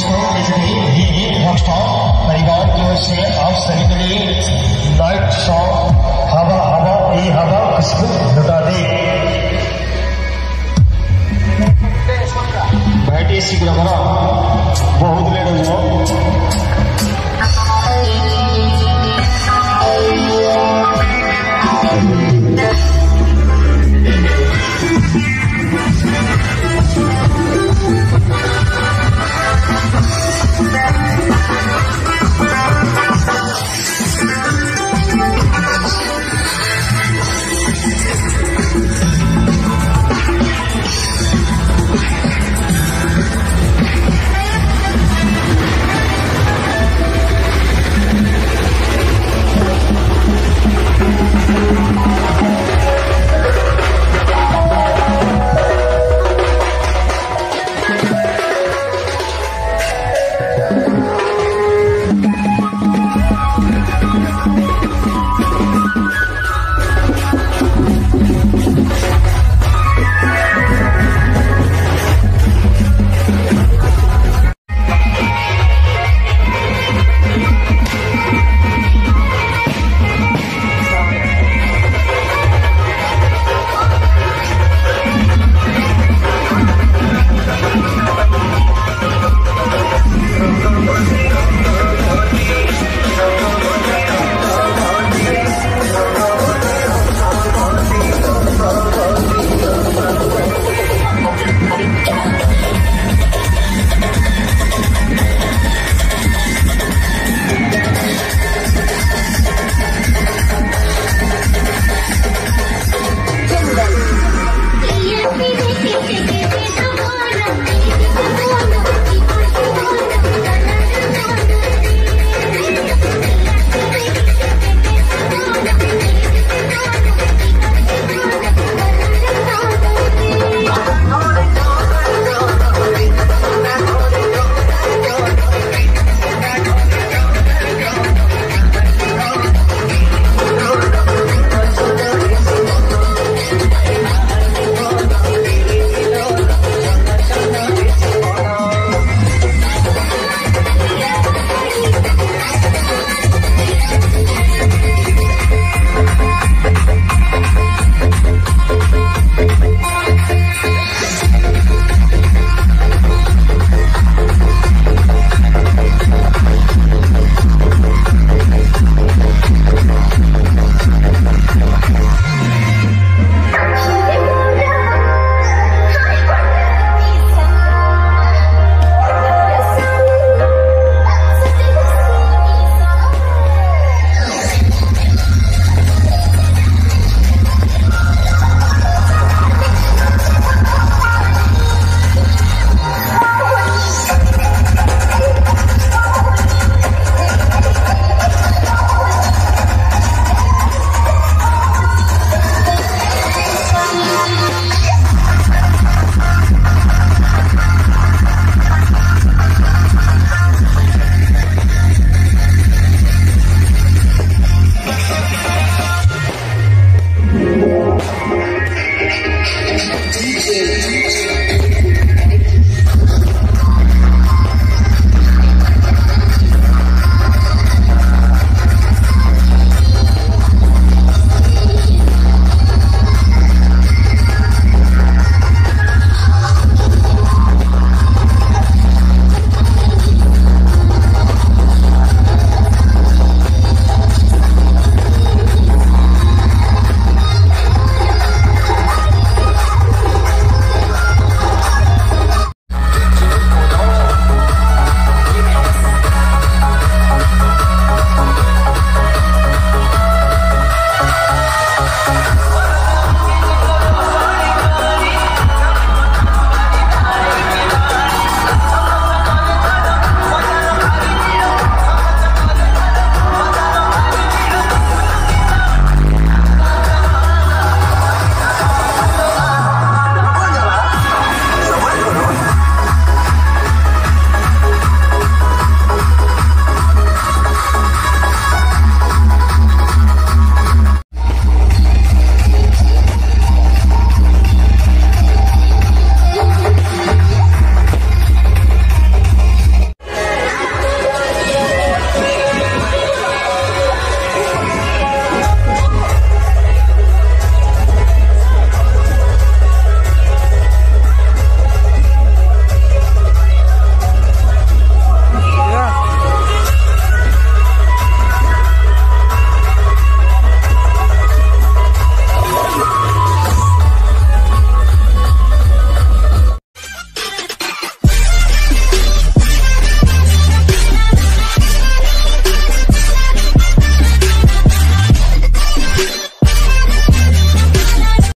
Stoke recently, he beat Hoxton, but he got the sale of ceremony night song Hava Hava E Hava Kashmir Nutade. Bhai, this is Gurumara. बहुत लेने हुआ